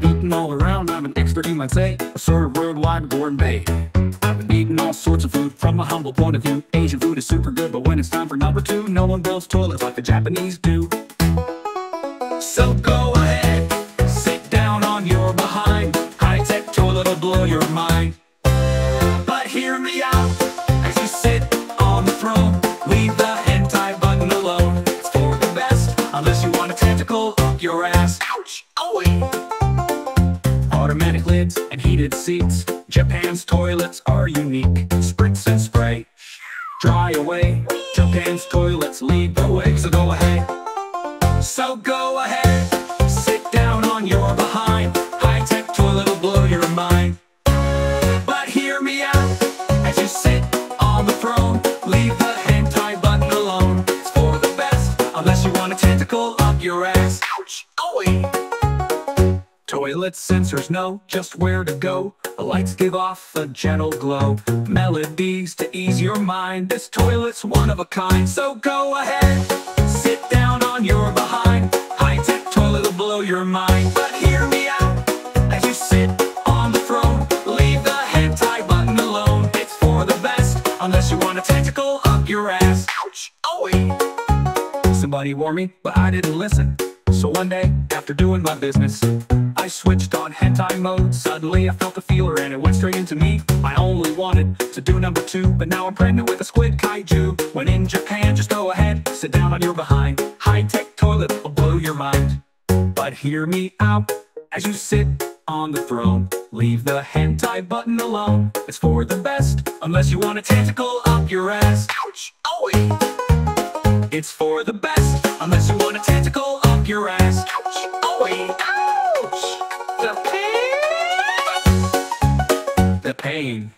been eating all around, I'm an expert you might say, a sort of worldwide gourmet. I've been eating all sorts of food from a humble point of view. Asian food is super good, but when it's time for number two, no one builds toilets like the Japanese do. So go ahead, sit down on your behind. High-tech toilet will blow your mind. But hear me out as you sit on the throne. Leave the hentai button alone. It's for the best, unless you want a tentacle up your ass. Ouch! Owie! Automatic lids and heated seats. Japan's toilets are unique. Spritz and spray, dry away. Japan's toilets lead the way. So go ahead, so go ahead, sit down on your behind. High-tech toilet will blow your mind. But hear me out as you sit on the throne. Leave the hentai button alone. It's for the best, unless you want a tentacle up your ass. Ouch! Owie! Toilet sensors know just where to go. The lights give off a gentle glow. Melodies to ease your mind. This toilet's one of a kind. So go ahead, sit down on your behind. High-tech toilet will blow your mind. But hear me out as you sit on the throne. Leave the hentai button alone. It's for the best, unless you want a tentacle up your ass. Ouch! Owie! Somebody warned me, but I didn't listen. So one day, after doing my business, I switched on hentai mode. Suddenly I felt the feeler and it went straight into me. I only wanted to do number two, but now I'm pregnant with a squid kaiju. When in Japan, just go ahead, sit down on your behind. High-tech toilet will blow your mind. But hear me out as you sit on the throne. Leave the hentai button alone. It's for the best, unless you want a tentacle up your ass. Ouch! Owie! It's for the best, unless you want a tentacle up your ass. Ouch! Owie! The pain.